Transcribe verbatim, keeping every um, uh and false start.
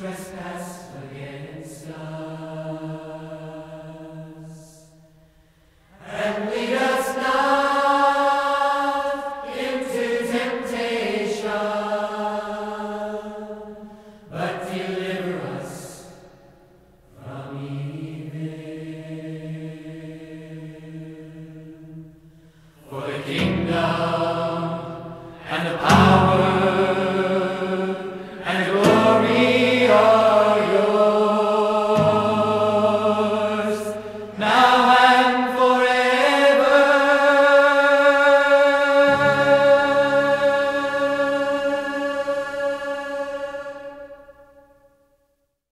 trespass against us, and lead us not into temptation, but deliver us from evil. For the kingdom